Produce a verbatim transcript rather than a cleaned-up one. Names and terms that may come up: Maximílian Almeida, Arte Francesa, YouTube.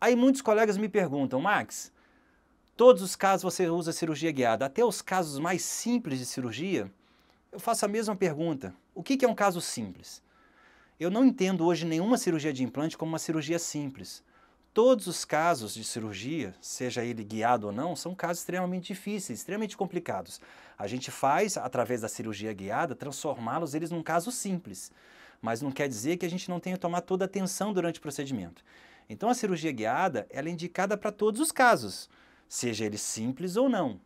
Aí muitos colegas me perguntam, Max, todos os casos você usa cirurgia guiada, até os casos mais simples de cirurgia? Eu faço a mesma pergunta, o que é um caso simples? Eu não entendo hoje nenhuma cirurgia de implante como uma cirurgia simples. Todos os casos de cirurgia, seja ele guiado ou não, são casos extremamente difíceis, extremamente complicados. A gente faz, através da cirurgia guiada, transformá-los eles num caso simples, mas não quer dizer que a gente não tenha que tomar toda a atenção durante o procedimento. Então a cirurgia guiada ela é indicada para todos os casos, seja ele simples ou não.